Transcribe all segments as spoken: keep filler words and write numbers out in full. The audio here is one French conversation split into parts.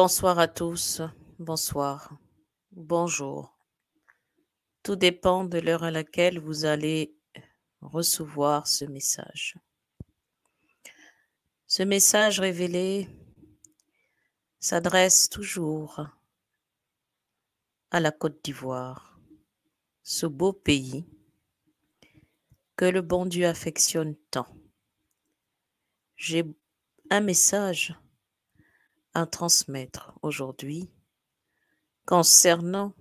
Bonsoir à tous, bonsoir, bonjour. Tout dépend de l'heure à laquelle vous allez recevoir ce message. Ce message révélé s'adresse toujours à la Côte d'Ivoire, ce beau pays que le bon Dieu affectionne tant. J'ai un message à transmettre aujourd'hui concernant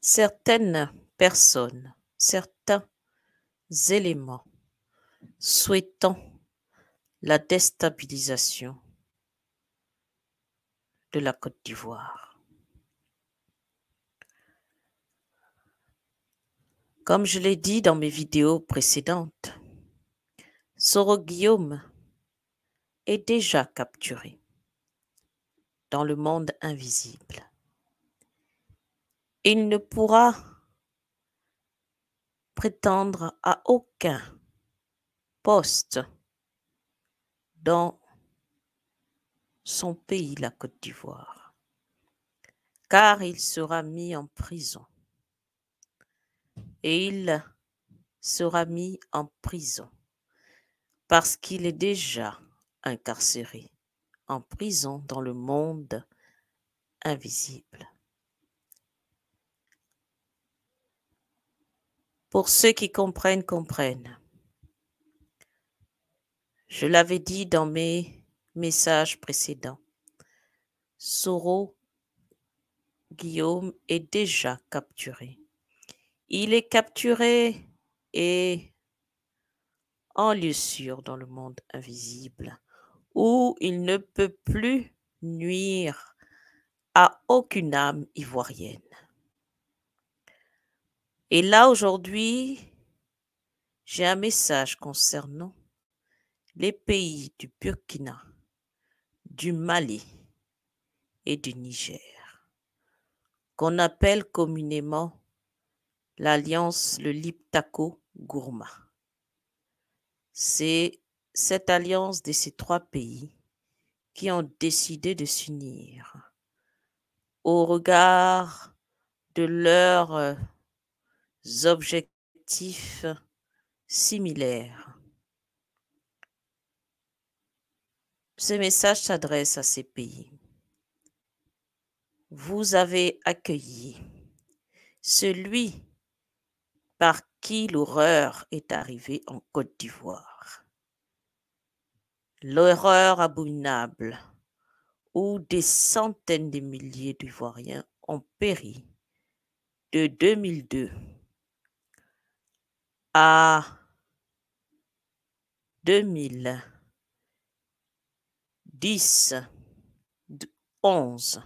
certaines personnes, certains éléments souhaitant la déstabilisation de la Côte d'Ivoire. Comme je l'ai dit dans mes vidéos précédentes, Soro Guillaume est déjà capturé dans le monde invisible. Il ne pourra prétendre à aucun poste dans son pays, la Côte d'Ivoire, car il sera mis en prison. Et il sera mis en prison parce qu'il est déjà incarcéré en prison dans le monde invisible. Pour ceux qui comprennent, comprennent. Je l'avais dit dans mes messages précédents. Soro Guillaume est déjà capturé. Il est capturé et en lieu sûr dans le monde invisible, où il ne peut plus nuire à aucune âme ivoirienne. Et là, aujourd'hui, j'ai un message concernant les pays du Burkina, du Mali et du Niger, qu'on appelle communément l'alliance le Liptako-Gourma. C'est cette alliance de ces trois pays qui ont décidé de s'unir au regard de leurs objectifs similaires. Ce message s'adresse à ces pays. Vous avez accueilli celui par qui l'horreur est arrivée en Côte d'Ivoire. L'horreur abominable où des centaines de milliers d'Ivoiriens ont péri de deux mille deux à deux mille dix, onze.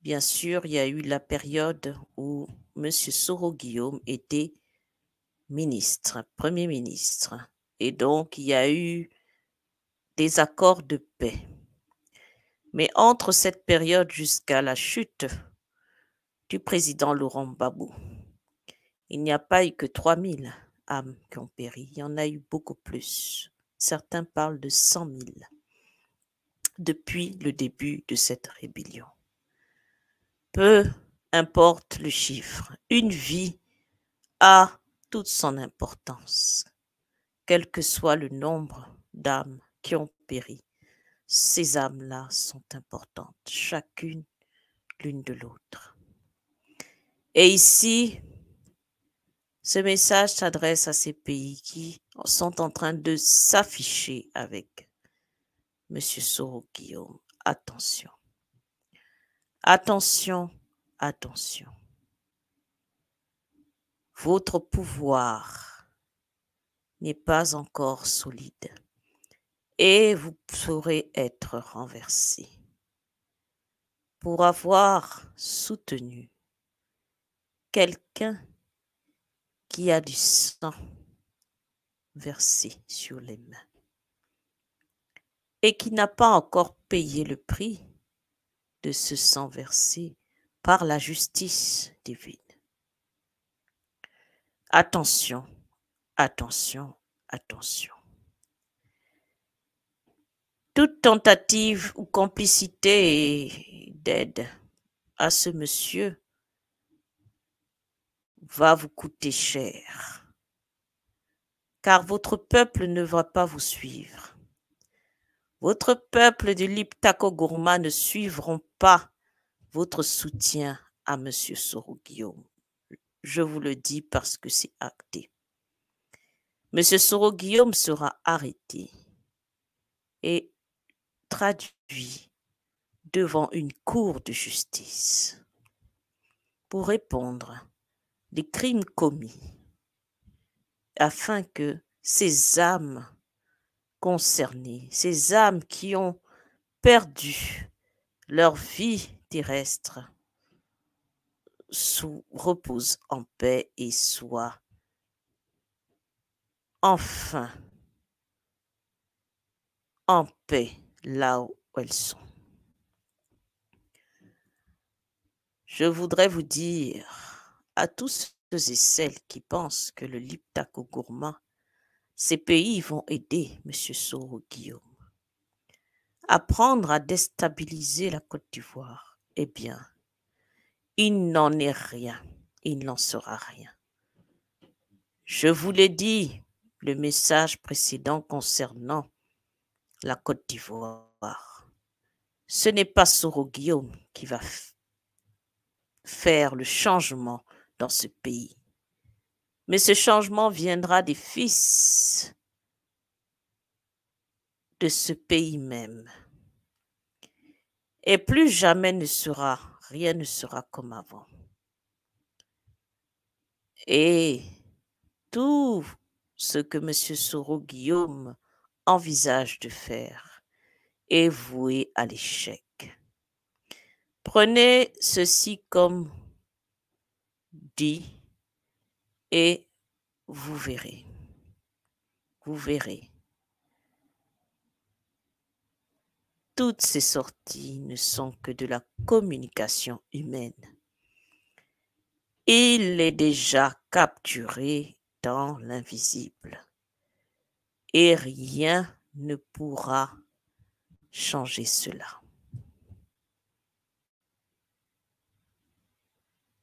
Bien sûr, il y a eu la période où M. Soro Guillaume était ministre, Premier ministre. Et donc, il y a eu des accords de paix. Mais entre cette période jusqu'à la chute du président Laurent Gbagbo, il n'y a pas eu que trois mille âmes qui ont péri. Il y en a eu beaucoup plus. Certains parlent de cent mille depuis le début de cette rébellion. Peu importe le chiffre, une vie a toute son importance, quel que soit le nombre d'âmes qui ont péri. Ces âmes-là sont importantes, chacune l'une de l'autre. Et ici, ce message s'adresse à ces pays qui sont en train de s'afficher avec M. Soro Guillaume. Attention, attention. Attention, votre pouvoir n'est pas encore solide et vous pourrez être renversé pour avoir soutenu quelqu'un qui a du sang versé sur les mains et qui n'a pas encore payé le prix de ce sang versé par la justice divine. Attention, attention, attention. Tout toute tentative ou complicité d'aide à ce monsieur va vous coûter cher, car votre peuple ne va pas vous suivre. Votre peuple de Liptako-Gourma ne suivront pas votre soutien à M. Soro Guillaume. Je vous le dis parce que c'est acté. M. Soro Guillaume sera arrêté et traduit devant une cour de justice pour répondre des crimes commis, afin que ces âmes concernées, ces âmes qui ont perdu leur vie terrestre, sous, reposent en paix et soient enfin en paix là où elles sont. Je voudrais vous dire à tous ceux et celles qui pensent que le Liptako-Gourma, ces pays vont aider M. Soro Guillaume apprendre à déstabiliser la Côte d'Ivoire. Eh bien, il n'en est rien. Il n'en sera rien. Je vous l'ai dit, le message précédent concernant la Côte d'Ivoire. Ce n'est pas Soro Guillaume qui va faire le changement dans ce pays. Mais ce changement viendra des fils de ce pays même. Et plus jamais ne sera, rien ne sera comme avant. Et tout ce que M. Soro Guillaume envisage de faire est voué à l'échec. Prenez ceci comme dit et vous verrez. Vous verrez. Toutes ces sorties ne sont que de la communication humaine. Il est déjà capturé dans l'invisible et rien ne pourra changer cela.